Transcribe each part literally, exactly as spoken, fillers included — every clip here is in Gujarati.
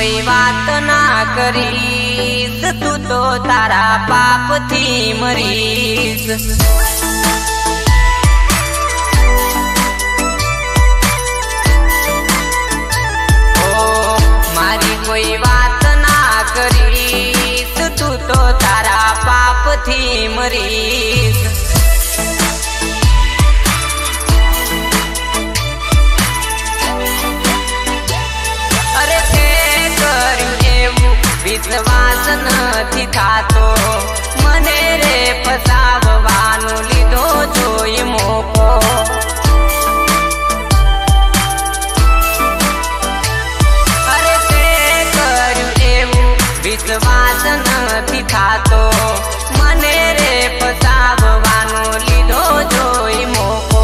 કોઈ વાત ના કરીશ, તું તો તારા પાપથી મરીશ। કોઈ વાત ના કરીશ, તું તો તારા પાપથી મરીશ। અરે તે કર્યું એવું વિશ્વાસ નથી થાતો, મને રે ફસાવવાનો લીધો જોઈ મોકો। વિશ્વાસ નથી થાતો, મને રે ફસાવવાનો લીધો જોઈ મોકો।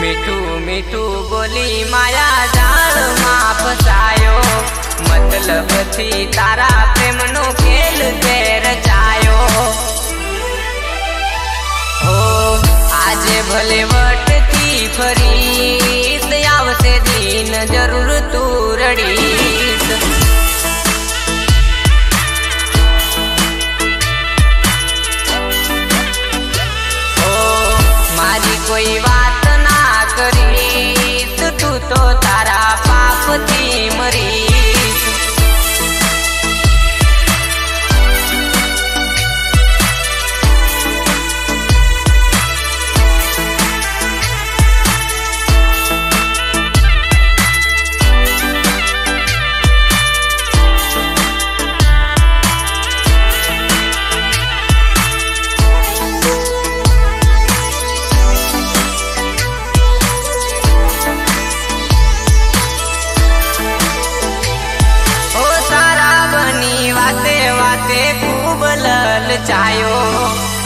મીઠું મીઠું બોલી માયા જાળમાં ફસાયો, મતલબથી તારા પ્રેમનો ખેલ તે રચાયો। ઓ આજે ભલે વટતી ફરીશ, આવશે દિન જરૂર તું રડી। કોઈ વાત ના કરીશ, તું તો તારા પાપથી મરીશ।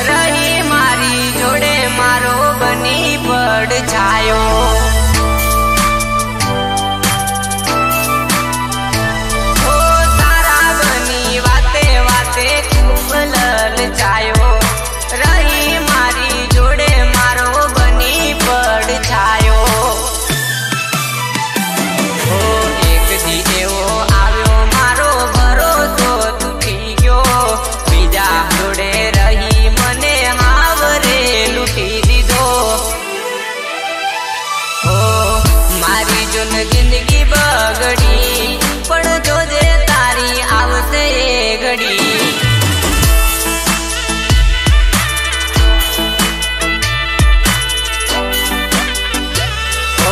રહી મારી જોડે મારો બની પડ છાયો, ઓ તારા બની વાતે વાતે ખૂબ લલચાયો। રહી મારી જોડે મારો બની પડ છાયો, ઓ એક દી એવો આવ્યો મારો ભરોસો તૂટી ગયો। બીજા જોડે જિંદગી બગડી પણ જોજે તારી આવશે એ ઘડી।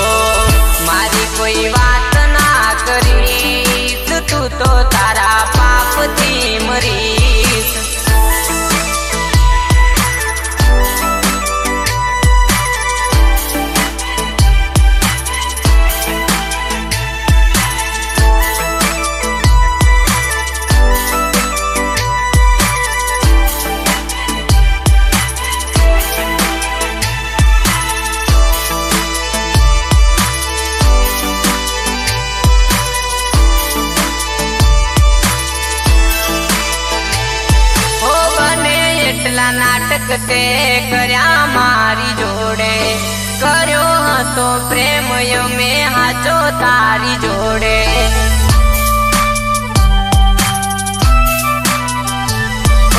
ઓ મારી કોઈ વાત ના કરીશ, તું તો તારા પાપથી મરીશ। નાટક તે કર્યા મારી જોડે, કર્યો હતો પ્રેમ મે હાચો તારી જોડે।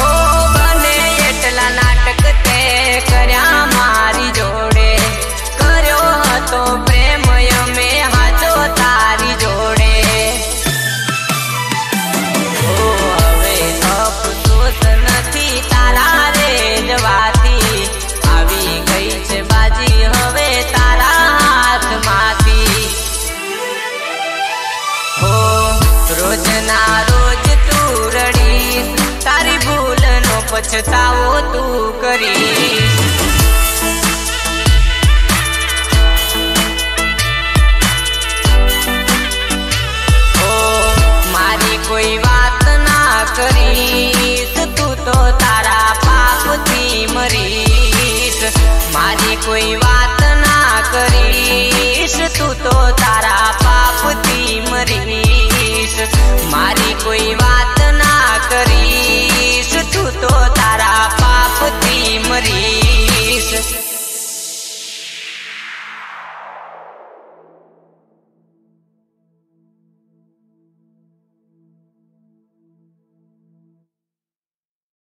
ઓ બને એટલા નાટક તે કર્યા મારી જોડે, કર્યો હતો પ્રેમ મે હાચો તારી જોડે। ઓ હવે અફસોસ નથી તારા વાતી, આવી ગઈ છે બાજી હવે તારા હાથમાંથી। હો રોજ ના રોજ તું રડી, તારી ભૂલનો પછતાવો તું કરી। હો મારી કોઈ વાત ના કરીશ, તું તો તારા પાપથી મરીશ। મારી કોઈ